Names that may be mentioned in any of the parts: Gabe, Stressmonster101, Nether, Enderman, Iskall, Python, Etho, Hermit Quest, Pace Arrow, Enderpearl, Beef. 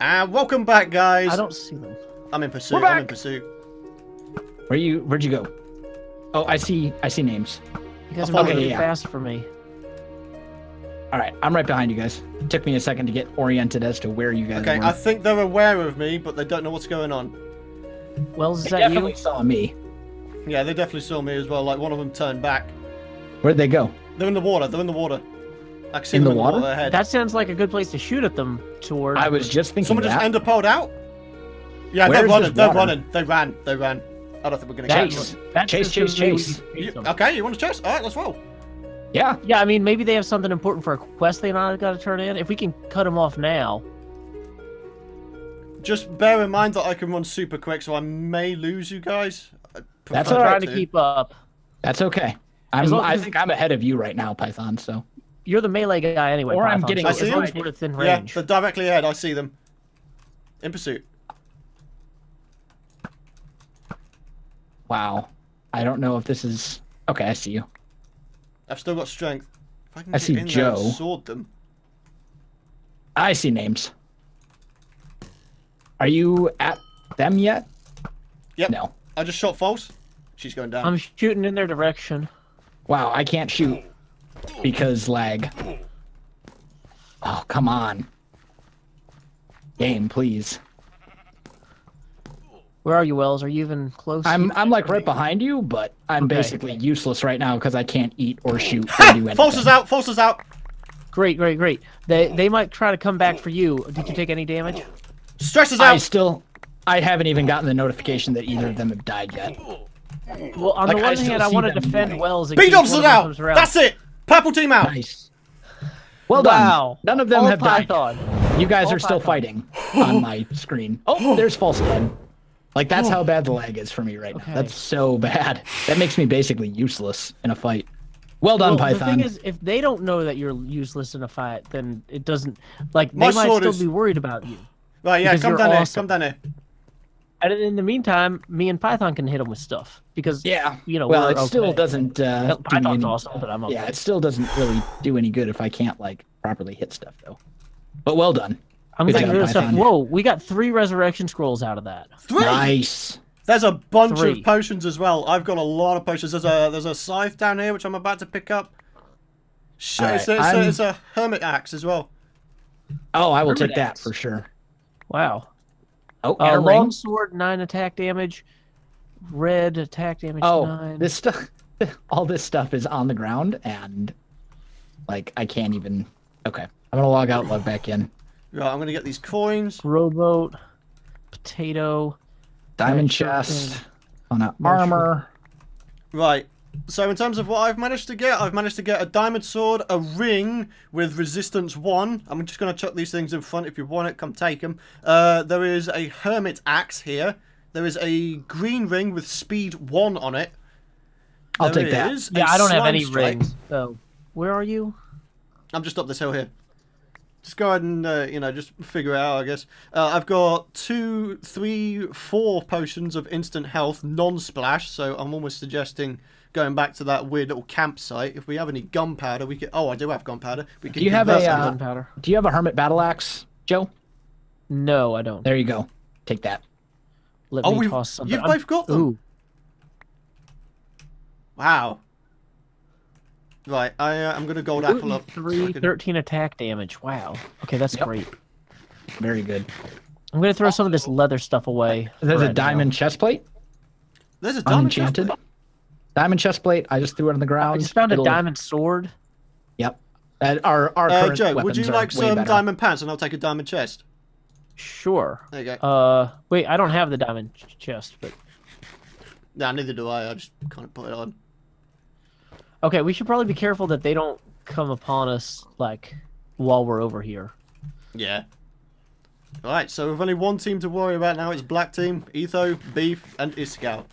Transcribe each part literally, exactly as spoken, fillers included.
And welcome back, guys. I don't see them. I'm in pursuit. I'm in pursuit. Where you? Where'd you go? Oh, I see. I see names. You guys are moving really fast for me. All right, I'm right behind you guys. It took me a second to get oriented as to where you guys. Okay, were. I think they're aware of me, but they don't know what's going on. Wells, is they that you? They definitely saw me. Yeah, they definitely saw me as well. Like one of them turned back. Where'd they go? They're in the water. They're in the water. I can see in them the in water. The water that sounds like a good place to shoot at them. Toward. I was just thinking. Someone that. just enderpearled out. Yeah, where they're running. They're running. They ran. They ran. I don't think we're gonna chase. Get chase, chase, chase. You, okay, you want to chase? All right, let's roll. Yeah. Yeah, I mean, maybe they have something important for a quest they not got to turn in. If we can cut them off now. Just bear in mind that I can run super quick, so I may lose you guys. That's all right. I'm trying to keep up. That's okay. I'm, I think I'm ahead of you right now, Python. So you're the melee guy anyway. Or Python, I'm getting. So I see them. Within range. Yeah, they're directly ahead. I see them. In pursuit. Wow. I don't know if this is okay. I see you. I've still got strength. If I can I get see in Joe. There and sword them. I see names. Are you at them yet? Yep. No. I just shot false. She's going down. I'm shooting in their direction. Wow, I can't shoot because lag. Oh, come on. Game, please. Where are you, Wells? Are you even close? I'm I'm like right behind you, but I'm okay. basically useless right now because I can't eat or shoot or do anything. False is out! False is out! Great, great, great. They they might try to come back for you. Did you take any damage? Stress is out! I still I haven't even gotten the notification that either of them have died yet. Well, on like, the one I hand, I want to defend dying. Wells against Beedobs is out! That's it! Purple team out! Nice. Well done. Wow. None of them All have Python. died. You guys All are Python. still fighting on my screen. Oh, there's false again. Like, that's oh. how bad the lag is for me right okay. now. That's so bad. That makes me basically useless in a fight. Well done, well, Python. The thing is, if they don't know that you're useless in a fight, then it doesn't... Like, they My might still is... be worried about you. Right, yeah, come down awesome. here, come down here. And in the meantime, me and Python can hit them with stuff. Because, yeah. you know, well, it okay. still doesn't... Uh, Python's do any... awesome, but I'm okay. Yeah, it still doesn't really do any good if I can't, like, properly hit stuff, though. But well done. I'm good gonna stuff. Whoa, we got three resurrection scrolls out of that. Three. Nice. There's a bunch three. of potions as well. I've got a lot of potions. There's a there's a scythe down here which I'm about to pick up. Shit, right, it's, a, it's, a, it's a hermit axe as well. Oh, I will hermit take axe. that for sure. Wow. Oh, uh, long sword nine attack damage, red attack damage oh, nine. Oh, this stuff, all this stuff is on the ground and, like, I can't even. Okay, I'm gonna log out, log back in. Right, I'm gonna get these coins. Rowboat, potato, diamond chest, on that armor. Right. So in terms of what I've managed to get, I've managed to get a diamond sword, a ring with resistance one. I'm just gonna chuck these things in front. If you want it, come take them. Uh, there is a hermit axe here. There is a green ring with speed one on it. I'll take that. Yeah, I don't have any rings. So where are you? I'm just up this hill here. Just go ahead and, uh, you know, just figure it out, I guess. Uh, I've got two, three, four potions of instant health, non-splash, so I'm almost suggesting going back to that weird little campsite. If we have any gunpowder, we could... Oh, I do have gunpowder. We could do you have a uh, gunpowder. Do you have a hermit battle axe, Joe? No, I don't. There you go. Take that. Let oh, me toss something. You've I'm... both got them? Ooh. Wow. Right, I, uh, I'm going to gold apple up. Three, so can... thirteen attack damage. Wow. Okay, that's yep. great. Very good. I'm going to throw some of this leather stuff away. There's a diamond chest plate. There's a diamond chest plate. Diamond chest plate. I just threw it on the ground. I just found It'll... a diamond sword. Yep. Uh, our our uh, current Joe, would you like some better. diamond pants and I'll take a diamond chest? Sure. There you go. Uh, wait, I don't have the diamond chest, but... No, nah, neither do I. I just kind of put it on. Okay, we should probably be careful that they don't come upon us, like, while we're over here. Yeah. Alright, so we've only one team to worry about now. It's Black Team, Etho, Beef, and Iskall. Is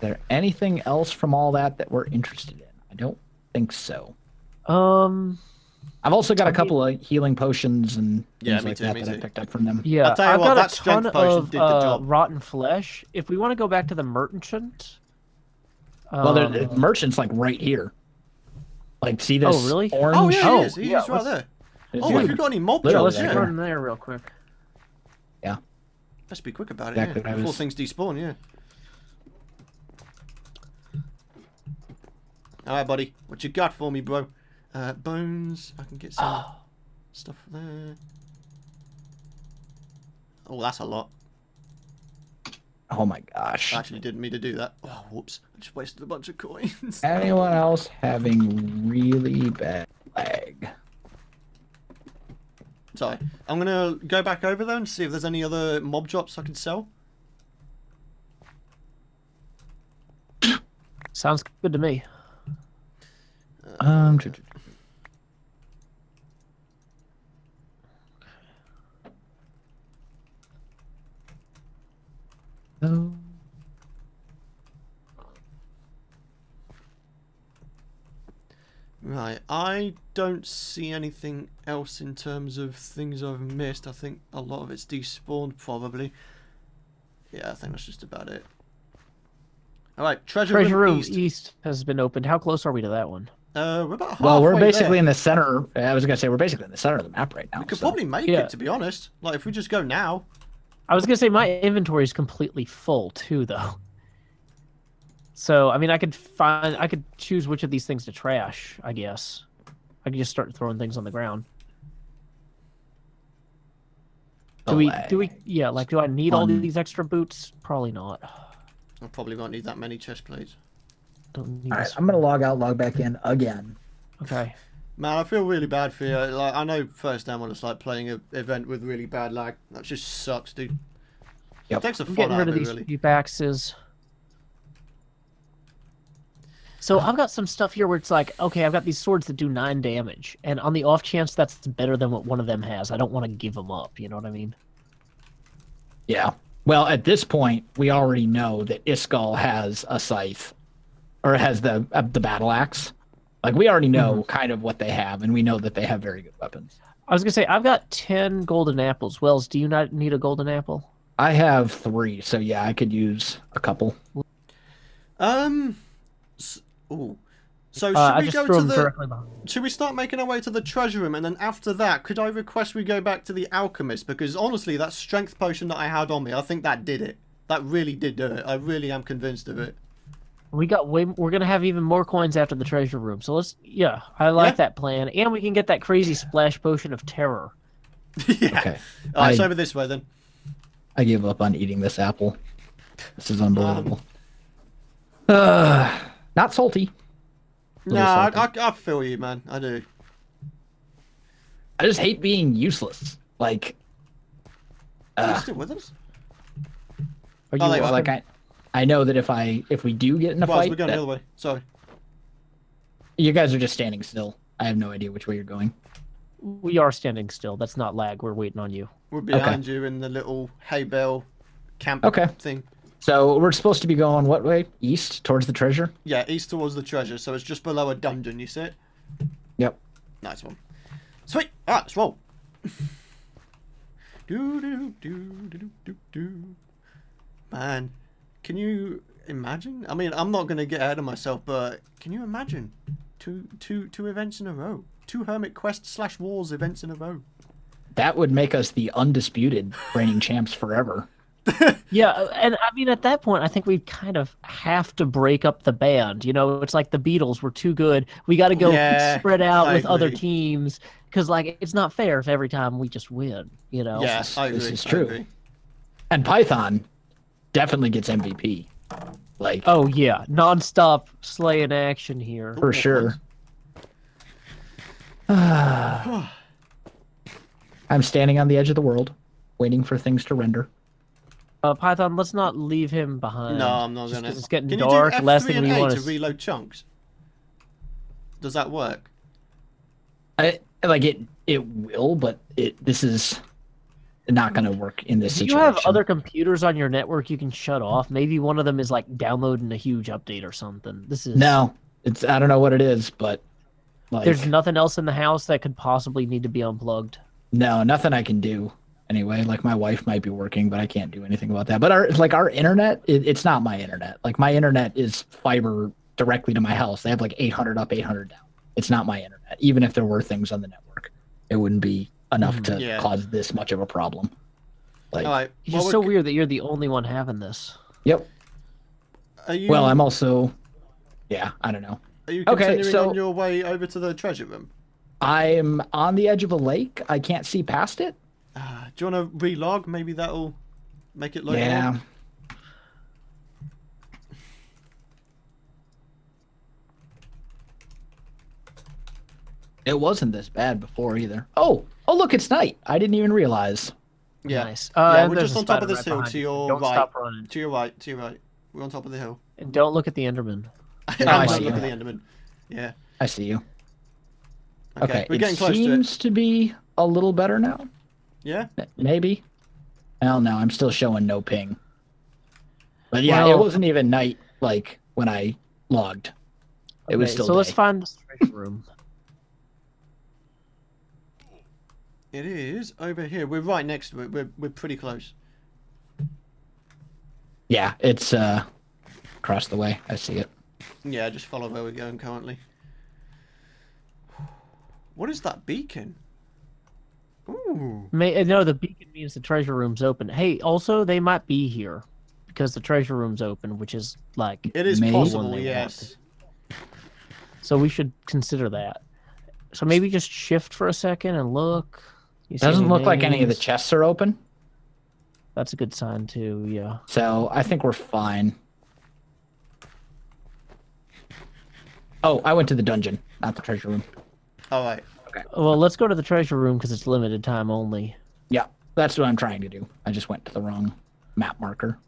there anything else from all that that we're interested in? I don't think so. Um, I've also got I a couple mean, of healing potions and yeah, things like too, that that too. I picked up from them. Yeah, I'll tell you I've what, got that a ton of did uh, the job. rotten flesh. If we want to go back to the merchant... Well, um, the merchant's, like, right here. Like, see this? Oh, really? Orange? Oh, yeah, he is. He's yeah, right there. Oh, if you got any mob jobs, yeah. Let's run there real quick. Yeah. Let's be quick about it, exactly yeah. Before was... things despawn, yeah. Alright, buddy. What you got for me, bro? Uh, bones. I can get some oh. stuff there. Oh, that's a lot. Oh my gosh. I actually didn't mean to do that. Oh, whoops. I just wasted a bunch of coins. Anyone else having really bad lag? Sorry. I'm going to go back over there and see if there's any other mob drops I can sell. Sounds good to me. Um. No. Right, I don't see anything else in terms of things I've missed. I think a lot of it's despawned, probably. Yeah, I think that's just about it. All right, treasure, treasure room, room east. east has been opened. How close are we to that one? Uh, we're about halfway well, we're basically there. in the center. I was gonna say we're basically in the center of the map right now. We could so. probably make yeah. it, to be honest. Like if we just go now. I was gonna say my inventory is completely full too, though. So I mean, I could find, I could choose which of these things to trash. I guess I could just start throwing things on the ground. Do oh, we? I... Do we? Yeah. Like, do I need um, all these extra boots? Probably not. I probably won't need that many chest plates. Alright, I'm gonna log out, log back in again. Okay. Man, I feel really bad for you. Like, I know first down when it's like playing an event with really bad lag. That just sucks, dude. Yep. It takes the fun out of it, really. I'm getting rid of these axes. So I've got some stuff here where it's like, okay, I've got these swords that do nine damage, and on the off chance that's better than what one of them has, I don't want to give them up. You know what I mean? Yeah. Well, at this point, we already know that Iskall has a scythe. Or has the uh, the battle axe. Like, we already know mm-hmm. kind of what they have, and we know that they have very good weapons. I was going to say, I've got ten golden apples. Wells, do you not need a golden apple? I have three, so yeah, I could use a couple. Um, so, ooh. So should uh, we go to the... Should we start making our way to the treasure room, and then after that, could I request we go back to the alchemist? Because honestly, that strength potion that I had on me, I think that did it. That really did do it. I really am convinced of it. We got way. We're gonna have even more coins after the treasure room. So let's. Yeah, I like yeah. that plan, and we can get that crazy splash potion of terror. yeah. Okay. All right, I, it's over this way then. I give up on eating this apple. This is unbelievable. Um, uh, not salty. Nah, salty. I, I, I feel you, man. I do. I just hate being useless. Like. Are you uh, still with us? Are you oh, well, like I? I know that if I if we do get in a well, fight, we're going that... the other way. Sorry. You guys are just standing still. I have no idea which way you're going. We are standing still. That's not lag. We're waiting on you. We're behind okay. you in the little hay bale camp okay. thing. So we're supposed to be going what way? East towards the treasure. Yeah, east towards the treasure. So it's just below a dungeon. You see it? Yep. Nice one. Sweet. All right, let's roll. do do do do do do. Man. Can you imagine? I mean, I'm not going to get ahead of myself, but can you imagine two, two, two events in a row? Two Hermit Quest slash Wars events in a row. That would make us the undisputed reigning champs forever. yeah, and I mean, at that point, I think we kind of have to break up the band. You know, it's like the Beatles were too good. We got to go yeah, spread out I with agree. other teams because, like, it's not fair if every time we just win, you know? Yes, yeah, I agree. This is true. And Python... definitely gets M V P. Like oh yeah, non-stop slaying action here for sure. I'm standing on the edge of the world, waiting for things to render. Uh, Python, let's not leave him behind. No, I'm not gonna. It's getting Can dark. You do F three last thing and we A want to reload chunks. Does that work? I like it. It will, but it. This is. Not going to work in this situation. If you have other computers on your network you can shut off. Maybe one of them is like downloading a huge update or something. This is no, it's I don't know what it is, but like, there's nothing else in the house that could possibly need to be unplugged. No, nothing I can do anyway. Like my wife might be working, but I can't do anything about that. But our like our internet, it, it's not my internet. Like my internet is fiber directly to my house. They have like eight hundred up, eight hundred down. It's not my internet. Even if there were things on the network, it wouldn't be enough to yeah. cause this much of a problem. Like, right. It's well, just so weird that you're the only one having this. Yep. Are you... Well, I'm also... Yeah, I don't know. Are you continuing okay, so... on your way over to the treasure room? I'm on the edge of a lake. I can't see past it. Uh, do you want to relog? Maybe that'll make it look. Yeah. Long. It wasn't this bad before either. Oh, oh look, it's night. I didn't even realize. Yeah, nice. Uh, yeah, we're just on top of this right hill to your don't right. Stop running. To your right. To your right. We're on top of the hill. And don't look at the Enderman. no, I don't look at the Enderman. Yeah. I see you. Okay, okay. We're getting close to it. Seems to be a little better now. Yeah. Maybe. Well, no, I'm still showing no ping. But yeah, well, it wasn't even night like when I logged. It okay, was still. So day. Let's find the treasure room. It is over here. We're right next to it. We're we're pretty close. Yeah, it's uh across the way. I see it. Yeah, just follow where we're going currently. What is that beacon? Ooh. May, no, the beacon means the treasure room's open. Hey, also they might be here because the treasure room's open, which is like it is possible. Yes. So we should consider that. So maybe just shift for a second and look. You doesn't look names? Like any of the chests are open. That's a good sign too. Yeah. So I think we're fine. Oh, I went to the dungeon, not the treasure room. All right. Okay. Well, let's go to the treasure room because it's limited time only. Yeah, that's what I'm trying to do. I just went to the wrong map marker.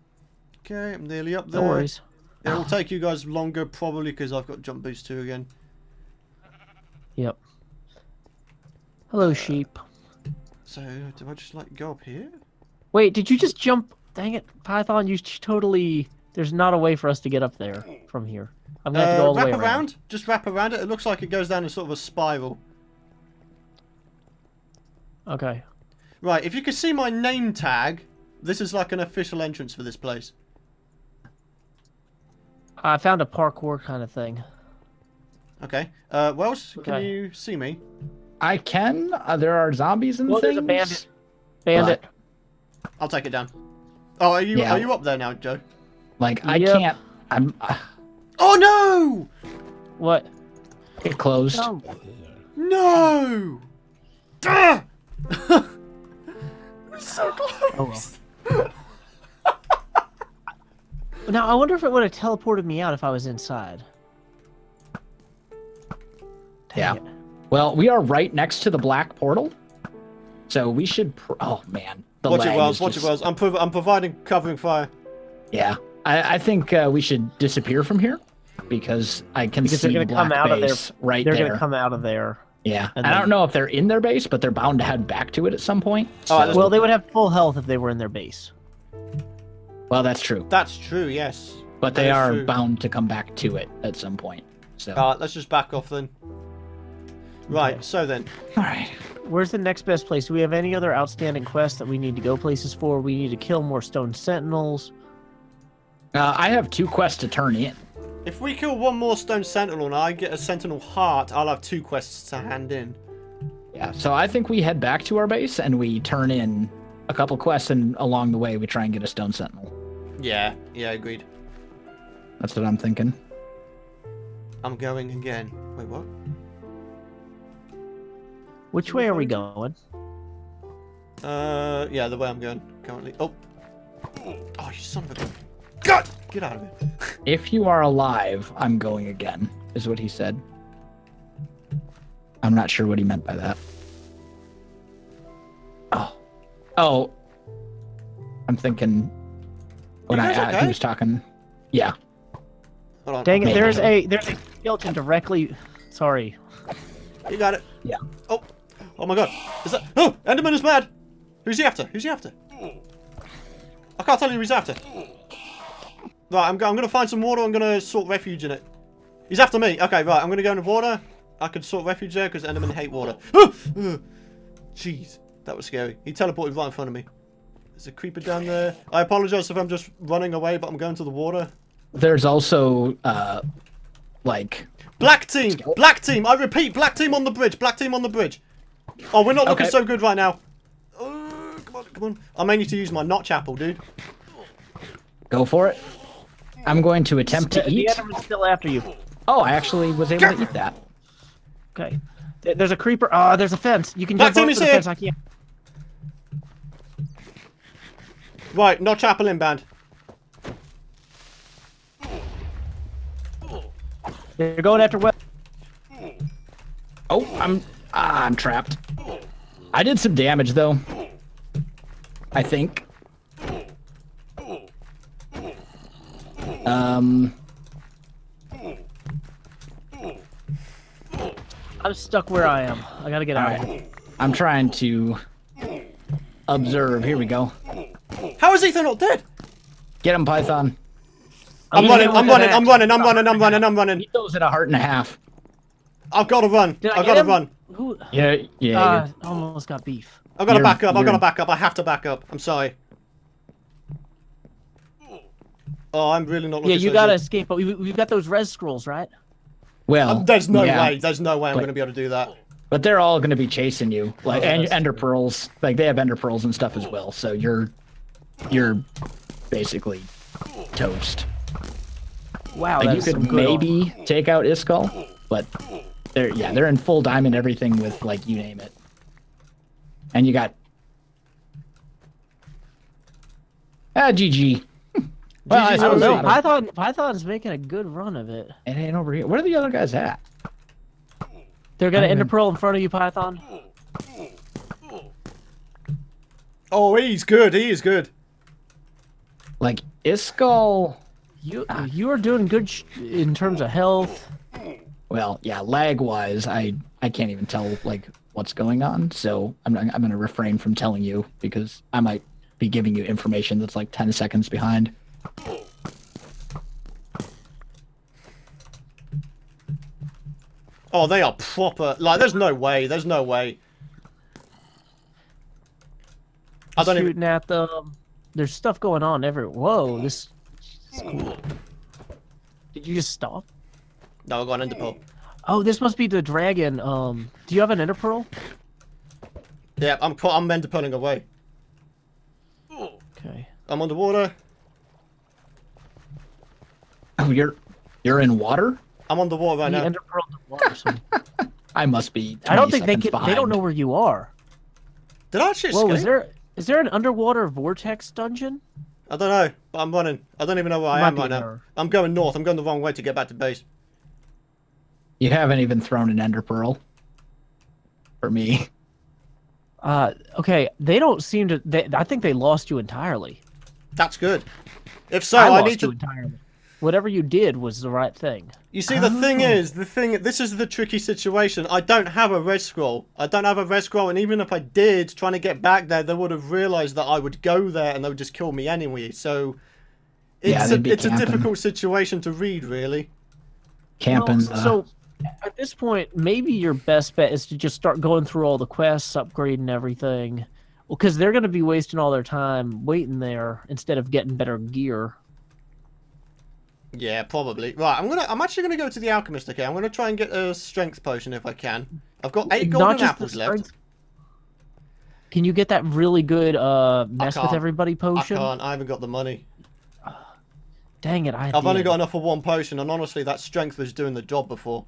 Okay, I'm nearly up there. No worries. It'll take you guys longer probably because I've got jump boost too again. Yep. Hello, sheep. So, do I just like go up here? Wait, did you just jump? Dang it, Python! You totally. There's not a way for us to get up there from here. I'm gonna have to go all the way around. Wrap around. Just wrap around it. It looks like it goes down in sort of a spiral. Okay. Right. If you can see my name tag, this is like an official entrance for this place. I found a parkour kind of thing. Okay. Uh, Welsh, okay. Can you see me? I can. Uh, there are zombies and well, things. Well, there's a bandit. Bandit. But... I'll take it down. Oh, are you yeah. are you up there now, Joe? Like I yep. can't. I'm. Uh... Oh no! What? It closed. Oh. No! Duh! We're so close. Oh, well. Now I wonder if it would have teleported me out if I was inside. Dang yeah. It. Well, we are right next to the black portal, so we should. Pr oh man! The watch it, Wells. Watch just... it, Wells. I'm prov I'm providing covering fire. Yeah. I, I think uh, we should disappear from here because I can because see they're gonna black come out base of their, right they're there. They're going to come out of there. Yeah. And I then... don't know if they're in their base, but they're bound to head back to it at some point. So... Oh, well, they would have full health if they were in their base. Well, that's true. That's true, yes. But that they are true. bound to come back to it at some point. So. All right, let's just back off then. Right, okay. So then. All right. Where's the next best place? Do we have any other outstanding quests that we need to go places for? We need to kill more stone sentinels. Uh, I have two quests to turn in. If we kill one more stone sentinel and I get a sentinel heart, I'll have two quests to hand in. Yeah, so I think we head back to our base and we turn in a couple quests, and along the way we try and get a stone sentinel. Yeah, yeah, agreed. That's what I'm thinking. I'm going again. Wait, what? Which way are we going? Uh, yeah, the way I'm going currently. Oh, oh, you son of a gun. God, get out of it. If you are alive, I'm going again, is what he said. I'm not sure what he meant by that. Oh. Oh. I'm thinking when I okay? he was talking. Yeah. Hold on. Dang it, maybe. there's a there's a skeleton directly sorry. You got it. Yeah. Oh. Oh my god. Is that Oh, Enderman is mad! Who's he after? Who's he after? I can't tell you who he's after. Right, I'm, go I'm going to find some water. I'm going to sort refuge in it. He's after me. Okay, right. I'm going to go into water. I can sort refuge there because Endermen hate water. Jeez, that was scary. He teleported right in front of me. There's a creeper down there. I apologize if I'm just running away, but I'm going to the water. There's also, uh, like... Black team! Black team! I repeat, black team on the bridge! Black team on the bridge! Oh, we're not looking okay. so good right now. Oh, come on. Come on. I may need to use my notch apple, dude. Go for it. I'm going to attempt to eat. The enderman's still after you. Oh, I actually was able to eat that. Okay. There's a creeper. Oh, there's a fence. You can jump over the fence. I can't. Right, notch apple inbound. They're going after what? Oh, I'm ah, I'm trapped. I did some damage though. I think. Um. I'm stuck where I am. I gotta get All out. Right. I'm trying to observe. Here we go. How is Ethan not dead? Get him, Python. I'm, I'm, running, I'm, running, I'm running. I'm running. I'm running. I'm running. I'm running. Etho's at a heart and a half. I've got to run. Did I've I got to him? run. Who? Yeah, yeah. Uh, I almost got beef. I've got to back up. I've got to back up. I have to back up. I'm sorry. Oh, I'm really not looking. Yeah, you gotta escape, but we, we've got those res scrolls, right? Well, um, there's no yeah. way. There's no way I'm but, gonna be able to do that. But they're all gonna be chasing you, like oh, and ender pearls. Like they have ender pearls and stuff as well. So you're, you're, basically, toast. Wow, like, you could maybe on. take out Iskall, but they're yeah they're in full diamond everything with like you name it. And you got ah G G. Well, I don't know. Python, Python's making a good run of it. It ain't over here. Where are the other guys at? They're gonna ender pearl in front of you, Python. Oh, he's good. He is good. Like Iskall, you ah. you are doing good sh in terms of health. Well, yeah, lag-wise, I I can't even tell like what's going on. So I'm not, I'm gonna refrain from telling you because I might be giving you information that's like ten seconds behind. Oh, they are proper. Like, there's no way. There's no way. I don't Shooting even... at them. There's stuff going on everywhere. Whoa, this is cool. Did you just stop? No, I got an enderpearl. Oh, this must be the dragon. Um, do you have an enderpearl? Yeah, I'm I'm enderpearling away. Okay. I'm underwater. Oh, you're you're in water? I'm on the wall right now. I must be. I don't think they can. Behind. They don't know where you are. Did I just? Whoa, escape? is there is there an underwater vortex dungeon? I don't know, but I'm running. I don't even know where it I am right now. I'm going north. I'm going the wrong way to get back to base. You haven't even thrown an ender pearl. For me. Uh, okay. They don't seem to. They, I think they lost you entirely. That's good. If so, I, I lost need to. You entirely. Whatever you did was the right thing. You see, the oh. thing is, the thing. This is the tricky situation. I don't have a red scroll. I don't have a red scroll, and even if I did, trying to get back there, they would have realized that I would go there, and they would just kill me anyway. So, it's yeah, a, it's camping. a difficult situation to read, really. Camping. Well, so, at this point, maybe your best bet is to just start going through all the quests, upgrading everything, because well, they're going to be wasting all their time waiting there instead of getting better gear. Yeah, probably. Right, I'm gonna. I'm actually gonna go to the alchemist. Okay, I'm gonna try and get a strength potion if I can. I've got eight Not golden apples left. Can you get that really good uh mess with everybody potion? I can't. I haven't got the money. Uh, dang it! I I've did. only got enough for one potion, and honestly, that strength was doing the job before.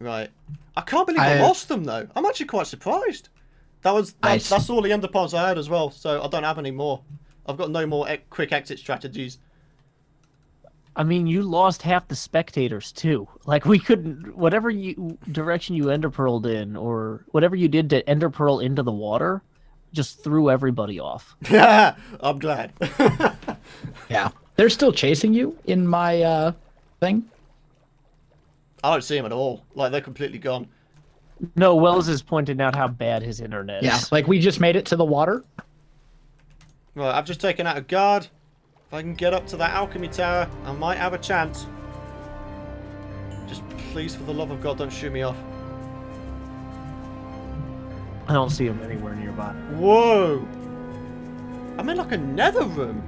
Right. I can't believe I, I lost them though. I'm actually quite surprised. That was that, I... that's all the enderpearls I had as well. So I don't have any more. I've got no more e quick exit strategies. I mean, you lost half the spectators too. Like we couldn't, whatever you direction you enderpearled in, or whatever you did to enderpearl into the water, just threw everybody off. Yeah, I'm glad. Yeah, they're still chasing you in my uh, thing. I don't see them at all. Like they're completely gone. No, Wells is pointing out how bad his internet is. Yeah, like we just made it to the water. Right, I've just taken out a guard. If I can get up to that alchemy tower, I might have a chance. Just please, for the love of God, don't shoot me off. I don't see him anywhere nearby. Whoa! I'm in like a nether room.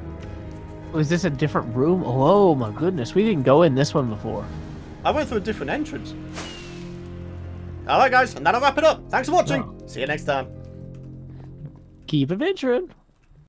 Oh, is this a different room? Oh my goodness, we didn't go in this one before. I went through a different entrance. Alright guys, and that'll wrap it up. Thanks for watching. No. See you next time. keep adventuring.